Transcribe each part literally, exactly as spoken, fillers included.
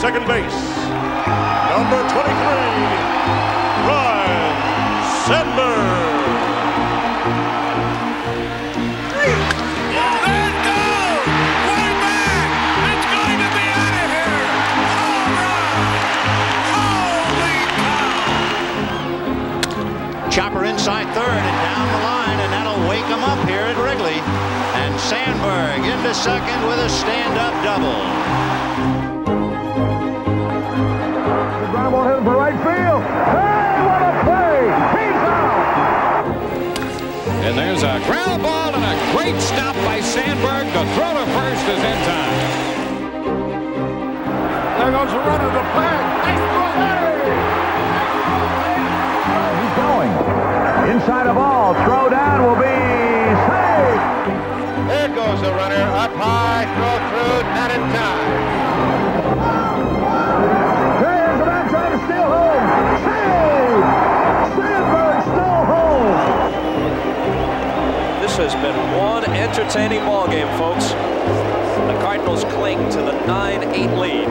second base. Number twenty-three, Ryne Sandberg. Chopper inside third and down the line, and that'll wake him up here at Wrigley. And Sandberg into second with a stand-up double. The ground ball hit for right field. Hey, what a play! He's out. And there's a ground ball and a great stop by Sandberg. The throw to first is in time. There goes the runner to back. Inside of all, throw down will be safe. There goes the runner, up high, throw through, not in time. There's the man trying to steal home. Save! Sandberg still home. This has been one entertaining ball game, folks. The Cardinals cling to the nine eight lead.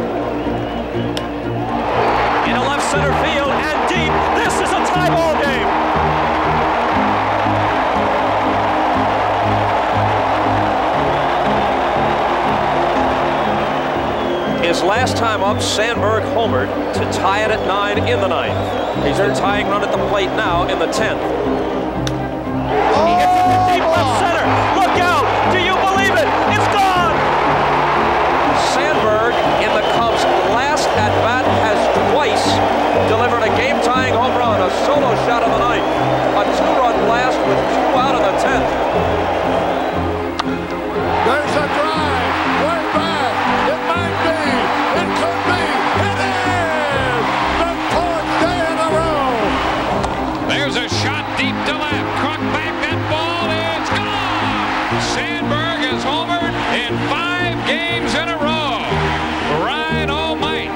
In a left center field and deep, this is a tie ball game. His last time up, Sandberg homered to tie it at nine in the ninth. He's the tying run at the plate now in the tenth. Oh! He hits it deep left center. Look out! Do you believe it? It's gone! Sandberg, in the Cubs' last at-bat, has twice delivered a game-tying home run, a solo shot of the ninth, a two-run blast with two out in the tenth. There's a drive. Way back. It might be. It could be. It is! The fourth day in a row! There's a shot deep to left. Crook back. That ball is gone! Sandberg is homered in five games in a row. Ryno might.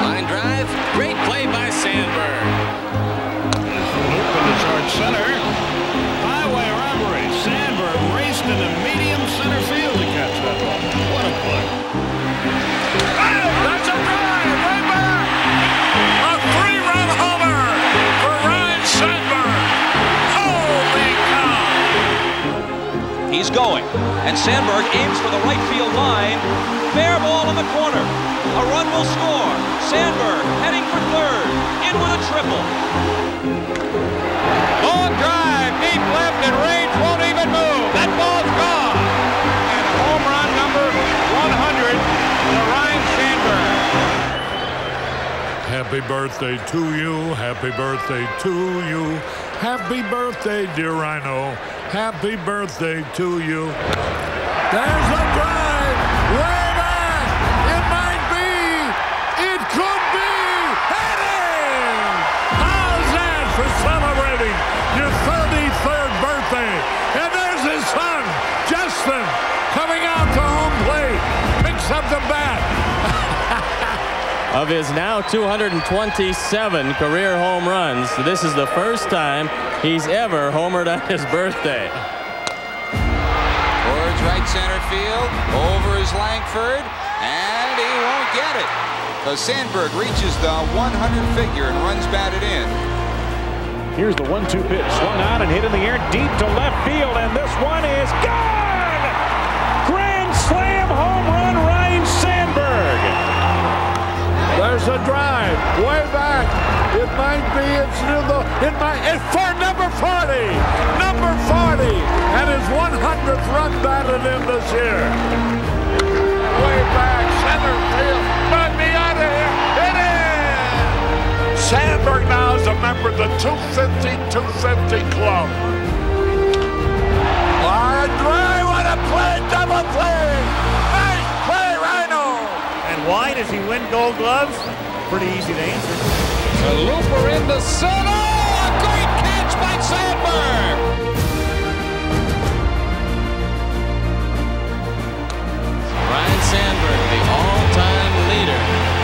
Line drive. Great play by Sandberg. Loop in the short center. Highway robbery. Sandberg raced in the medium center field to catch that ball. What a play. Oh, that's a drive right back. A three-run homer for Ryne Sandberg. Holy cow. He's going, and Sandberg aims for the right field line. Fair ball in the corner. A run will score. Sandberg heading for third. In with a triple. Long drive, deep left, and Range won't even move. That ball's gone. And home run number one hundred to Ryne Sandberg. Happy birthday to you. Happy birthday to you. Happy birthday, dear Ryno. Happy birthday to you. There's the drive. Way back. It might be. It could be. It is. How's that for celebrating your thirty-third birthday? And there's his son, Justin, coming out to home plate. Picks up the bat. Of his now two hundred twenty-seven career home runs, this is the first time he's ever homered on his birthday. Right center field, over is Lankford, and he won't get it. So Sandberg reaches the one hundred figure and runs batted in. Here's the one two pitch, swung out and hit in the air deep to left field, and this one is gone! Grand slam home run, Ryne Sandberg. There's a drive, way back. It might be, it's near the, it might, it's for number forty! Number forty, and his one hundredth run batted in this year. Way back, center field, might be out of here. It is! Sandberg now is a member of the two fifty two fifty club. Line drive, what a play, double play! Nice play, Ryno! And why does he win Gold Gloves? Pretty easy to answer. A looper in the center! A great catch by Sandberg! Ryne Sandberg, the all-time leader,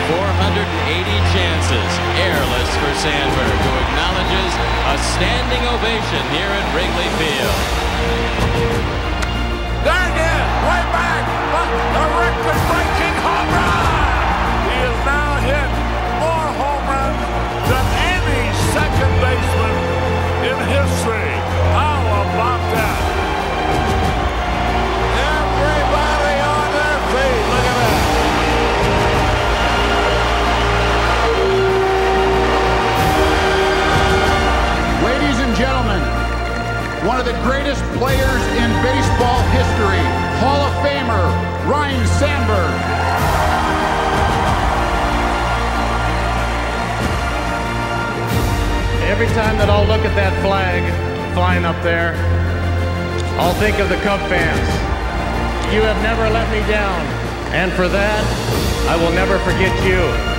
four hundred eighty chances, airless for Sandberg, who acknowledges a standing ovation here at Wrigley Field. There it is, way back, a record-breaking home run. Ryne Sandberg. Every time that I'll look at that flag flying up there, I'll think of the Cub fans. You have never let me down, and for that, I will never forget you.